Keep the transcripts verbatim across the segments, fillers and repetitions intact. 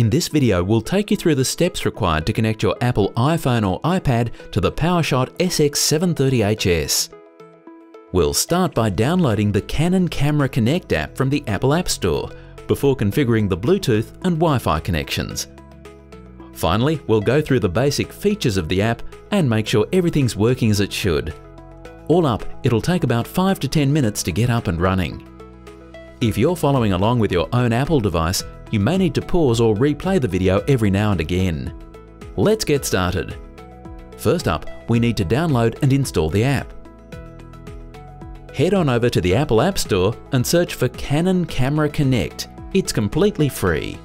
In this video, we'll take you through the steps required to connect your Apple iPhone or iPad to the PowerShot S X seven thirty H S. We'll start by downloading the Canon Camera Connect app from the Apple App Store before configuring the Bluetooth and Wi-Fi connections. Finally, we'll go through the basic features of the app and make sure everything's working as it should. All up, it'll take about five to ten minutes to get up and running. If you're following along with your own Apple device, you may need to pause or replay the video every now and again. Let's get started. First up, we need to download and install the app. Head on over to the Apple App Store and search for Canon Camera Connect. It's completely free.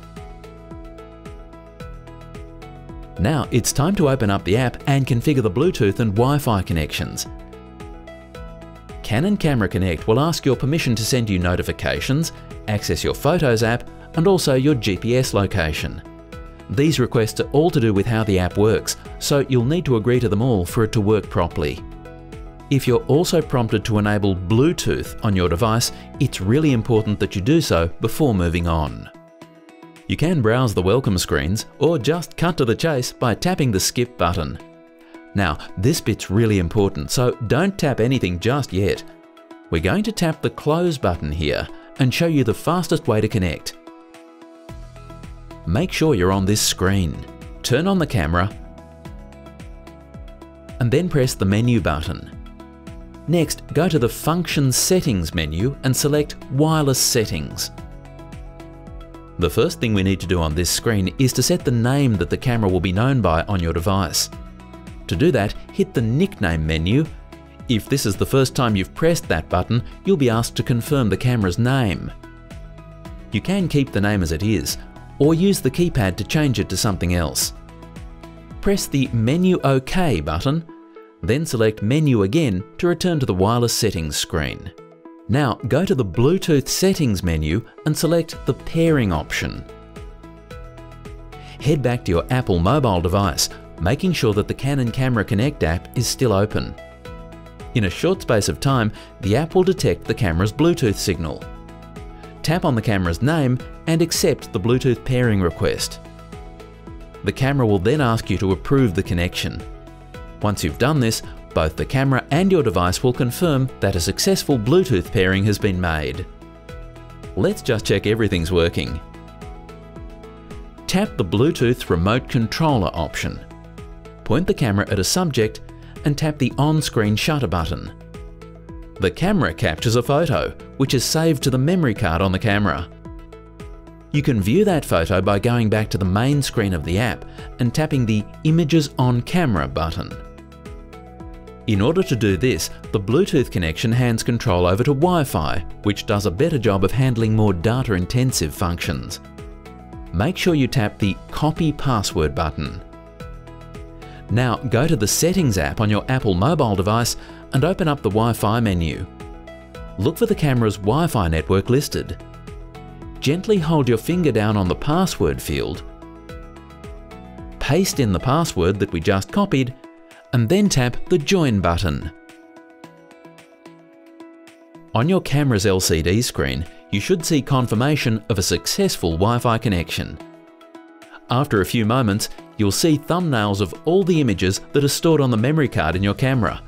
Now it's time to open up the app and configure the Bluetooth and Wi-Fi connections. Canon Camera Connect will ask your permission to send you notifications, access your Photos app, and also your G P S location. These requests are all to do with how the app works, so you'll need to agree to them all for it to work properly. If you're also prompted to enable Bluetooth on your device, it's really important that you do so before moving on. You can browse the welcome screens or just cut to the chase by tapping the skip button. Now, this bit's really important, so don't tap anything just yet. We're going to tap the close button here and show you the fastest way to connect. Make sure you're on this screen. Turn on the camera and then press the menu button. Next, go to the Function Settings menu and select Wireless Settings. The first thing we need to do on this screen is to set the name that the camera will be known by on your device. To do that, hit the Nickname menu. If this is the first time you've pressed that button, you'll be asked to confirm the camera's name. You can keep the name as it is, or use the keypad to change it to something else. Press the Menu OK button, then select Menu again to return to the Wireless Settings screen. Now go to the Bluetooth Settings menu and select the Pairing option. Head back to your Apple mobile device, making sure that the Canon Camera Connect app is still open. In a short space of time, the app will detect the camera's Bluetooth signal. Tap on the camera's name and accept the Bluetooth pairing request. The camera will then ask you to approve the connection. Once you've done this, both the camera and your device will confirm that a successful Bluetooth pairing has been made. Let's just check everything's working. Tap the Bluetooth remote controller option. Point the camera at a subject and tap the on-screen shutter button. The camera captures a photo, which is saved to the memory card on the camera. You can view that photo by going back to the main screen of the app and tapping the Images on Camera button. In order to do this, the Bluetooth connection hands control over to Wi-Fi, which does a better job of handling more data-intensive functions. Make sure you tap the Copy Password button. Now go to the Settings app on your Apple mobile device and open up the Wi-Fi menu. Look for the camera's Wi-Fi network listed. Gently hold your finger down on the password field, paste in the password that we just copied, and then tap the Join button. On your camera's L C D screen, you should see confirmation of a successful Wi-Fi connection. After a few moments, you'll see thumbnails of all the images that are stored on the memory card in your camera.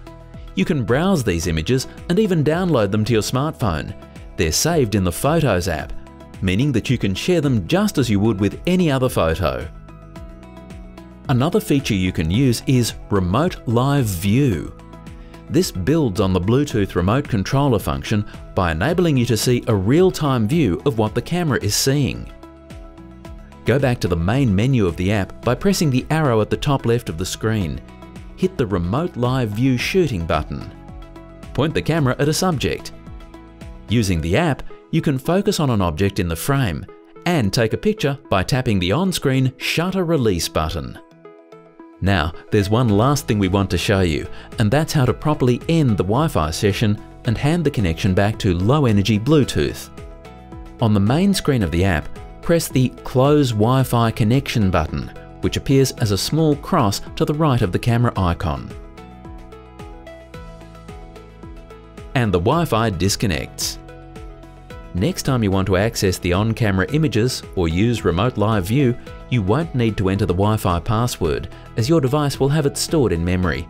You can browse these images and even download them to your smartphone. They're saved in the Photos app, meaning that you can share them just as you would with any other photo. Another feature you can use is Remote Live View. This builds on the Bluetooth remote controller function by enabling you to see a real-time view of what the camera is seeing. Go back to the main menu of the app by pressing the arrow at the top left of the screen. Hit the Remote Live View Shooting button. Point the camera at a subject. Using the app, you can focus on an object in the frame and take a picture by tapping the on-screen Shutter Release button. Now, there's one last thing we want to show you, and that's how to properly end the Wi-Fi session and hand the connection back to low-energy Bluetooth. On the main screen of the app, press the Close Wi-Fi Connection button, which appears as a small cross to the right of the camera icon. And the Wi-Fi disconnects. Next time you want to access the on-camera images or use Remote Live View, You won't need to enter the Wi-Fi password, as your device will have it stored in memory.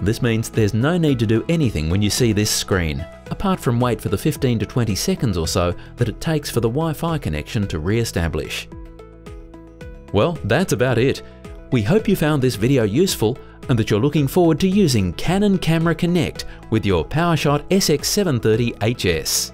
This means there's no need to do anything when you see this screen, apart from wait for the fifteen to twenty seconds or so that it takes for the Wi-Fi connection to re-establish. Well, that's about it. We hope you found this video useful and that you're looking forward to using Canon Camera Connect with your PowerShot S X seven thirty H S.